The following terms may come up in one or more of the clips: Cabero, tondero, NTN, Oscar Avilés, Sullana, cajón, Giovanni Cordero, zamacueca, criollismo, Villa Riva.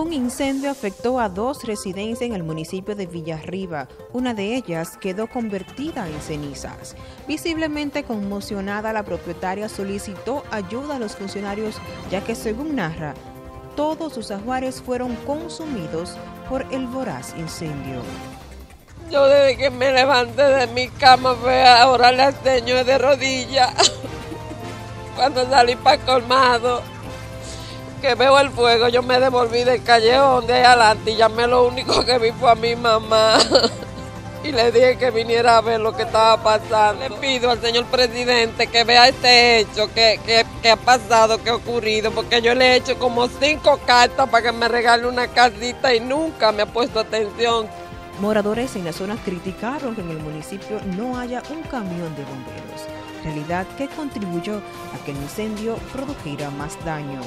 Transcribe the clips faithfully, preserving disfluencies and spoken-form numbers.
Un incendio afectó a dos residencias en el municipio de Villa Riva. Una de ellas quedó convertida en cenizas. Visiblemente conmocionada, la propietaria solicitó ayuda a los funcionarios, ya que, según narra, todos sus ajuares fueron consumidos por el voraz incendio. Yo desde que me levanté de mi cama fui a orarle al Señor de rodillas. Cuando salí para el colmado, que veo el fuego, yo me devolví del callejón de adelante y llamé, lo único que vi fue a mi mamá. Y le dije que viniera a ver lo que estaba pasando. Le pido al señor presidente que vea este hecho que, que, que ha pasado, que ha ocurrido, porque yo le he hecho como cinco cartas para que me regale una casita y nunca me ha puesto atención. Moradores en la zona criticaron que en el municipio no haya un camión de bomberos, realidad que contribuyó a que el incendio produjera más daño.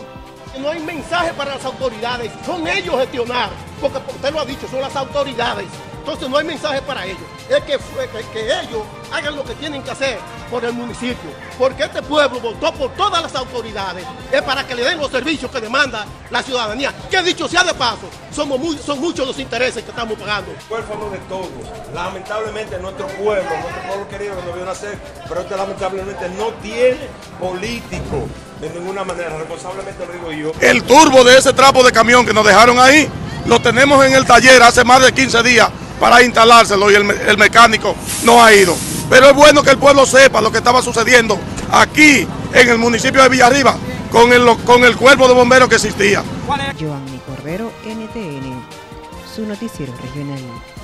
No hay mensaje para las autoridades, son ellos gestionar, porque usted lo ha dicho, son las autoridades. Entonces no hay mensaje para ellos, es que, que, que ellos hagan lo que tienen que hacer por el municipio, porque este pueblo votó por todas las autoridades, es para que le den los servicios que demanda la ciudadanía. Que dicho sea de paso, somos muy, son muchos los intereses que estamos pagando. Fue el favor de todos, lamentablemente nuestro pueblo, nuestro pueblo querido que nos vio nacer, pero este lamentablemente no tiene político de ninguna manera, responsablemente lo digo yo. El turbo de ese trapo de camión que nos dejaron ahí, lo tenemos en el taller hace más de quince días para instalárselo y el, el mecánico no ha ido. Pero es bueno que el pueblo sepa lo que estaba sucediendo aquí en el municipio de Villa Riva con el, con el cuerpo de bomberos que existía. Giovanni Cordero, N T N, su noticiero regional.